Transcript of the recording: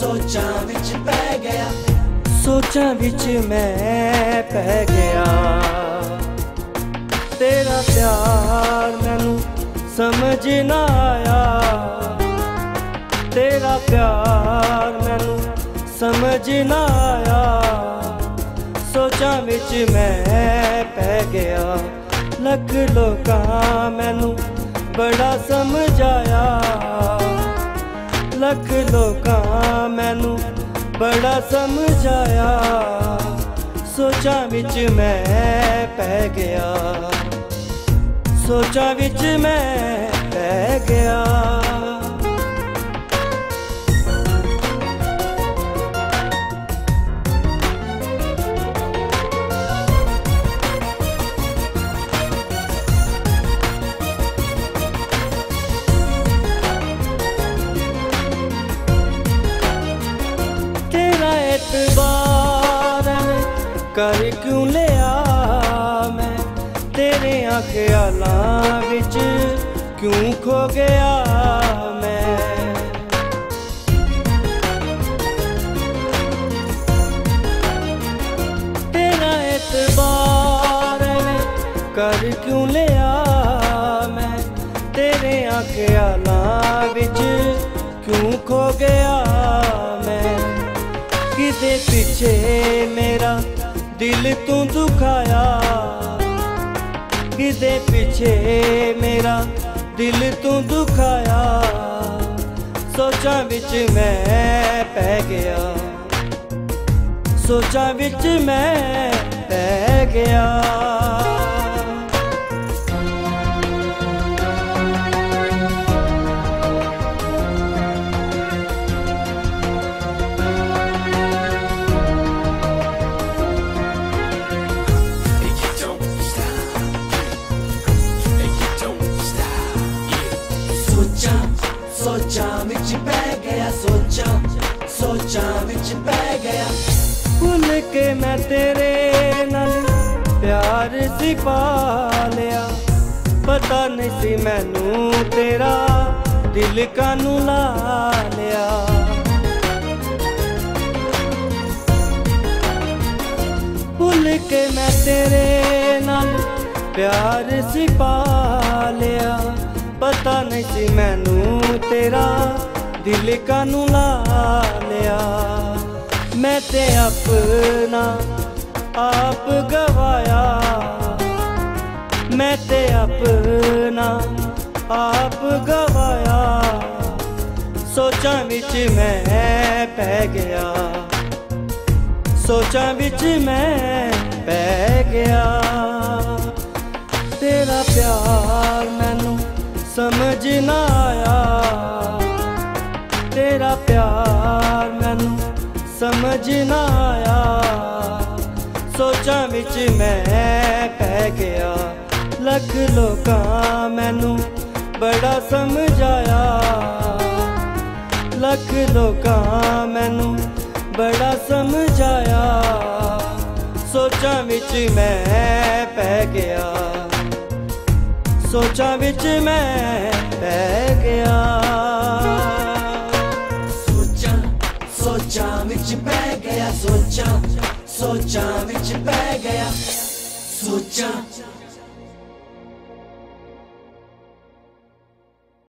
सोचा विच पै गया, सोचा विच मैं पै गया। तेरा प्यार मैनू समझ ना आया, तेरा प्यार मैनू समझ ना आया। सोचा विच मैं पै गया, लख लोकां मैनू बड़ा समझाया, लख लोकां मैनू बड़ा समझाया। सोचा विच मैं पै गया, सोचा विच मैं पै गया। एतबार में कर क्यों लिया मैं, तेरे ख्यालां विच क्यों खो गया मैं। तेरा एतबार में कर क्यों लिया मैं, तेरे ख्यालां विच क्यों खो गया मैं। किदे पीछे मेरा दिल तू दुखाया, किदे पीछे मेरा दिल तू दुखाया। सोचा विच मैं पै गया, सोचा विच मैं पै गया। सोचा विच पै गया, सोचा सोचा विच पै गया। भुल के मैं तेरे नाल प्यार सी पा लिया, पता नहीं सी मैनू तेरा दिल कानू ला लिया। भुल के मैं तेरे नाल प्यार सी पा लिया, पता नहीं सी मैनू तेरा दिल कानू ला लिया। मैं ते अपना आप गवाया, मैं ते अपना आप गवाया। सोचा विच मैं पै गया, सोचा विच मैं पै गया। तेरा प्यार मैनू समझ ना आया, तेरा प्यार मैनू समझ ना आया। सोचा विच मैं पै गया, लख लोकां मैनू बड़ा समझाया, लख लोकां मैनू बड़ा समझाया। सोचा विच मैं पै गया, सोचा विच मैं पै गया। सोचा सोचा विच पै गया, सोचा सोचा विच पै गया, सोचा।